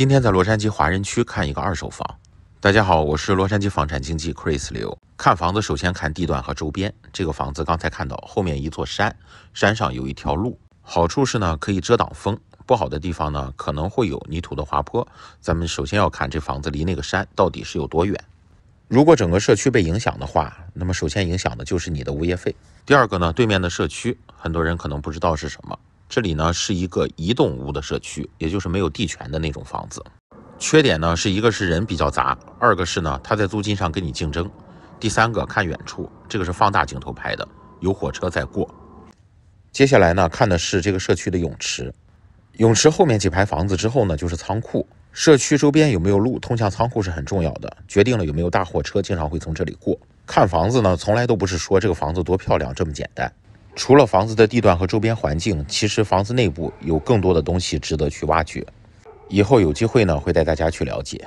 今天在洛杉矶华人区看一个二手房。大家好，我是洛杉矶房产经纪 Chris 刘。看房子首先看地段和周边。这个房子刚才看到后面一座山，山上有一条路。好处是呢可以遮挡风，不好的地方呢可能会有泥土的滑坡。咱们首先要看这房子离那个山到底是有多远。如果整个社区被影响的话，那么首先影响的就是你的物业费。第二个呢，对面的社区很多人可能不知道是什么。这里呢是一个移动屋的社区，也就是没有地权的那种房子。缺点呢是一个是人比较杂，二个是呢他在租金上跟你竞争，第三个看远处，这个是放大镜头拍的，有火车在过。接下来呢看的是这个社区的泳池，泳池后面几排房子之后呢就是仓库。社区周边有没有路通向仓库是很重要的，决定了有没有大货车经常会从这里过。看房子呢从来都不是说这个房子多漂亮这么简单，除了房子的地段和周边环境，其实房子内部有更多的东西值得去挖掘，以后有机会呢会带大家去了解。